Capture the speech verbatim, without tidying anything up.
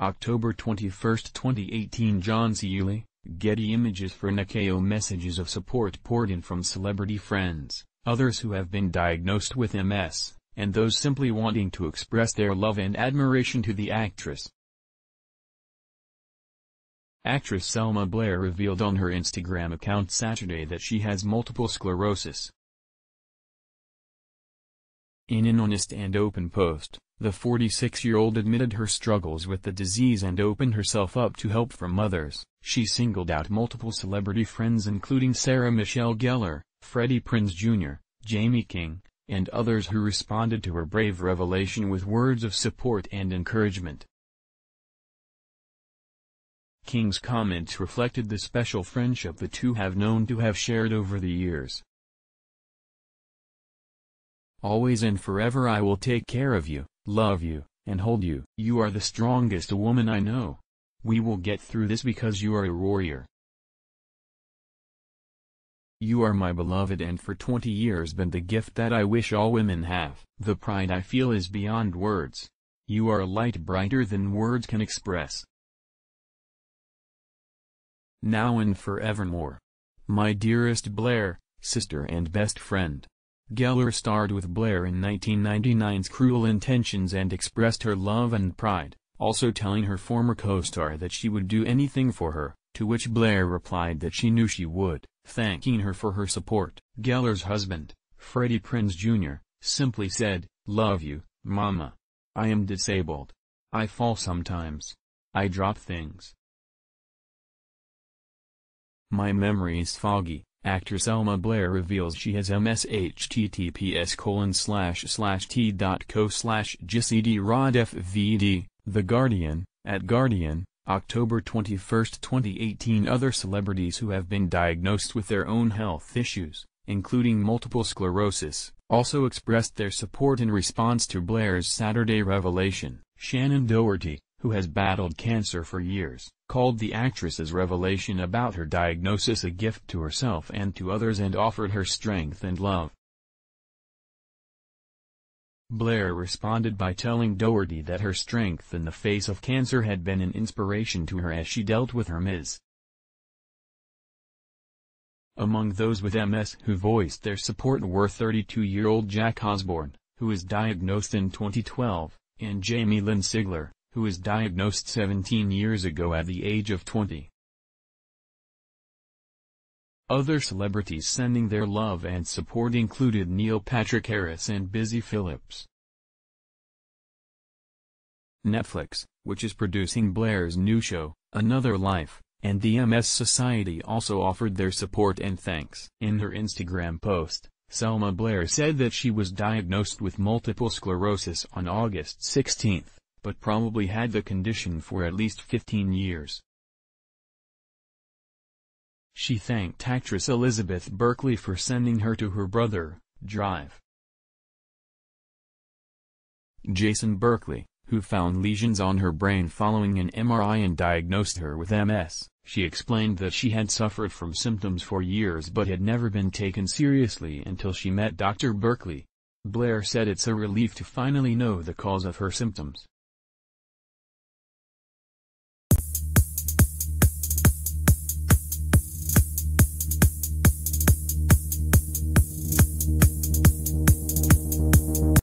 October twenty-first, twenty eighteen. John Seeley, Getty Images for Nikao. Messages of support poured in from celebrity friends, others who have been diagnosed with M S, and those simply wanting to express their love and admiration to the actress. Actress Selma Blair revealed on her Instagram account Saturday that she has multiple sclerosis. In an honest and open post, the forty-six-year-old admitted her struggles with the disease and opened herself up to help from others. She singled out multiple celebrity friends including Sarah Michelle Gellar, Freddie Prinze Junior, Jamie King, and others who responded to her brave revelation with words of support and encouragement. King's comments reflected the special friendship the two have known to have shared over the years. "Always and forever I will take care of you, love you, and hold you. You are the strongest woman I know. We will get through this because you are a warrior. You are my beloved and for twenty years been the gift that I wish all women have. The pride I feel is beyond words. You are a light brighter than words can express. Now and forevermore. My dearest Blair, sister and best friend." Gellar starred with Blair in nineteen ninety-nine's Cruel Intentions and expressed her love and pride, also telling her former co-star that she would do anything for her, to which Blair replied that she knew she would, thanking her for her support. Gellar's husband, Freddie Prinze Junior, simply said, "Love you, Mama. I am disabled. I fall sometimes. I drop things. My memory is foggy." Actress Selma Blair reveals she has M S. H T T P S colon slash slash t dot co slash G C D Rod F V D, The Guardian, at Guardian, October twenty-first, twenty eighteen. Other celebrities who have been diagnosed with their own health issues, including multiple sclerosis, also expressed their support in response to Blair's Saturday revelation. Shannon Doherty, who has battled cancer for years, called the actress's revelation about her diagnosis a gift to herself and to others and offered her strength and love. Blair responded by telling Doherty that her strength in the face of cancer had been an inspiration to her as she dealt with her M S. Among those with M S who voiced their support were thirty-two-year-old Jack Osborne, who was diagnosed in twenty twelve, and Jamie Lynn Sigler, who was diagnosed seventeen years ago at the age of twenty. Other celebrities sending their love and support included Neil Patrick Harris and Busy Phillips. Netflix, which is producing Blair's new show, Another Life, and the M S Society also offered their support and thanks. In her Instagram post, Selma Blair said that she was diagnosed with multiple sclerosis on August sixteenth. But probably had the condition for at least fifteen years. She thanked actress Elizabeth Berkley for sending her to her brother, Drive. Jason Berkley, who found lesions on her brain following an M R I and diagnosed her with M S. She explained that she had suffered from symptoms for years but had never been taken seriously until she met Doctor Berkley. Blair said it's a relief to finally know the cause of her symptoms.